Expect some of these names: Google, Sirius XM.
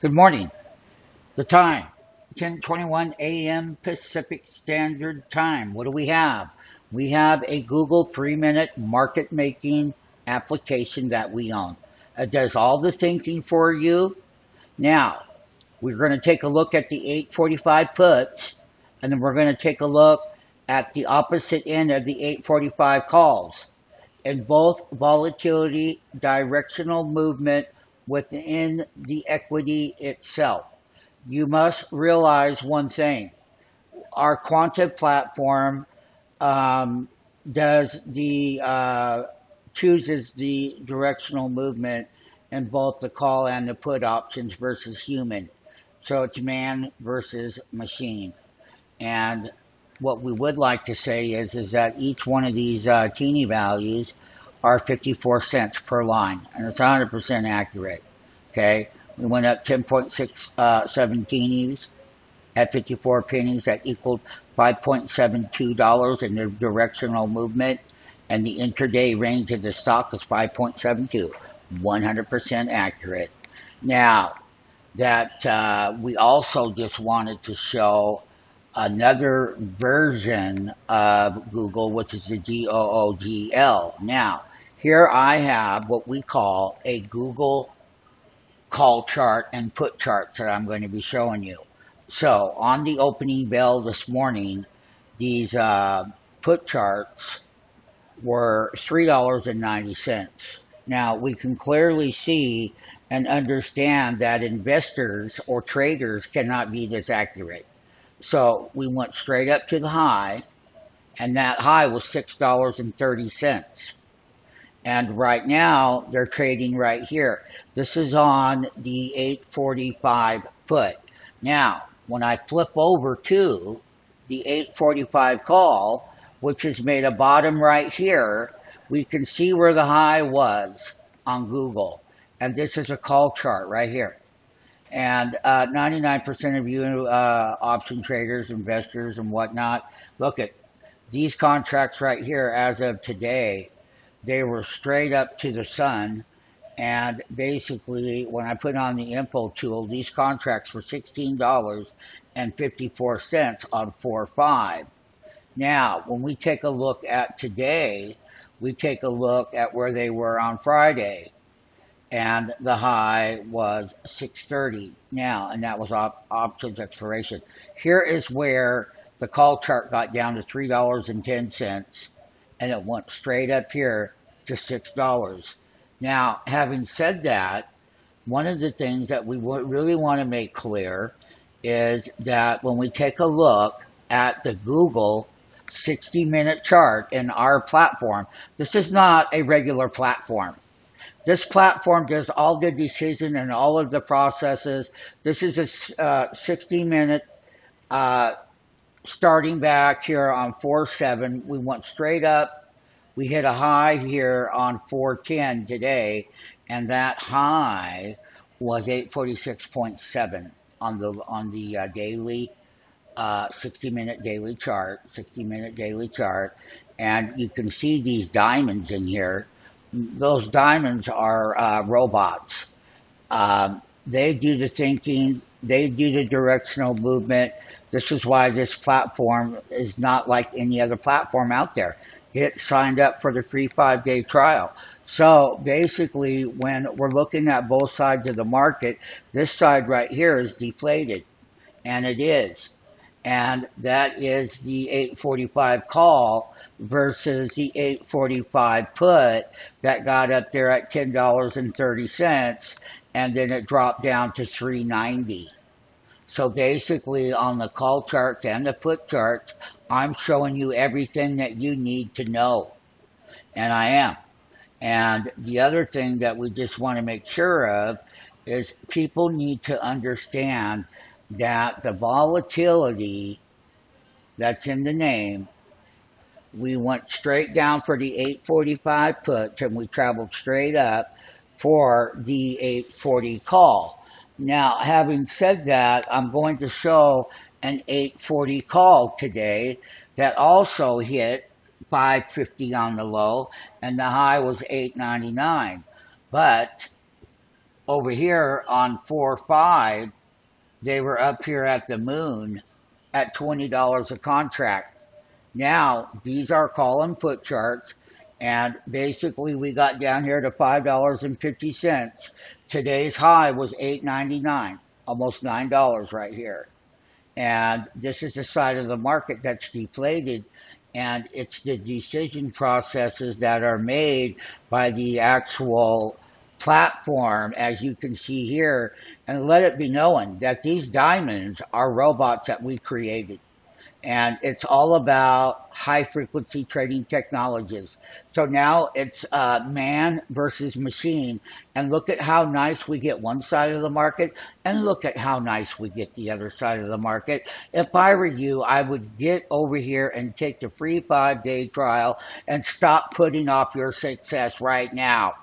Good morning. The time, 10:21 a.m. Pacific Standard Time. What do we have? We have a Google 3-minute market making application that we own. It does all the thinking for you. Now, we're going to take a look at the 845 puts, and then we're going to take a look at the opposite end of the 845 calls. And both volatility, directional movement, within the equity itself. You must realize one thing. Our quantitative platform chooses the directional movement in both the call and the put options versus human. So it's man versus machine. And what we would like to say is that each one of these teeny values are 54 cents per line, and it's 100% accurate. Okay, we went up 10.67 teenies at 54 pennies. That equaled $5.72 in the directional movement, and the intraday range of the stock is 5.72. 100% accurate. Now, that we also just wanted to show another version of Google, which is the GOOGL. Now, here I have what we call a Google call chart and put charts that I'm going to be showing you. So on the opening bell this morning, these put charts were $3.90. Now we can clearly see and understand that investors or traders cannot be this accurate. So we went straight up to the high, and that high was $6.30. And right now, they're trading right here. This is on the 845 put. Now, when I flip over to the 845 call, which is made a bottom right here, we can see where the high was on Google. And this is a call chart right here. And 99% of you option traders, investors, and whatnot, look at these contracts right here as of today. They were straight up to the sun, and basically when I put on the info tool, these contracts were $16.54 on 4/5. Now, when we take a look at today, we take a look at where they were on Friday, and the high was $6.30 now, and that was options expiration. Here is where the call chart got down to $3.10. And it went straight up here to $6. Now, having said that, one of the things that we really want to make clear is that when we take a look at the Google 60-minute chart in our platform, this is not a regular platform. This platform does all the decision and all of the processes. This is a 60-minute starting back here on 4/7, we went straight up. We hit a high here on 4/10 today, and that high was 846.7 on the daily 60-minute daily chart, 60-minute daily chart, and you can see these diamonds in here. Those diamonds are robots. They do the thinking. They do the directional movement. This is why this platform is not like any other platform out there. Get signed up for the free 5-day trial. So basically, when we're looking at both sides of the market, this side right here is deflated, and it is. And that is the 845 call versus the 845 put that got up there at $10.30, and then it dropped down to $3.90. So basically, on the call charts and the put charts, I'm showing you everything that you need to know. And I am. And the other thing that we just want to make sure of is people need to understand that the volatility that's in the name, we went straight down for the 845 puts, and we traveled straight up for the 840 call. Now, having said that, I'm going to show an 840 call today that also hit 550 on the low, and the high was 899. But over here on 4.5, they were up here at the moon at $20 a contract. Now, these are call and put charts, and basically we got down here to $5.50. Today's high was $8.99, almost $9 right here. And this is the side of the market that's deflated, and it's the decision processes that are made by the actual platform, as you can see here. And let it be known that these diamonds are robots that we created, and it's all about high frequency trading technologies. So now it's man versus machine, and look at how nice we get one side of the market, and look at how nice we get the other side of the market. If I were you, I would get over here and take the free 5-day trial and stop putting off your success right now.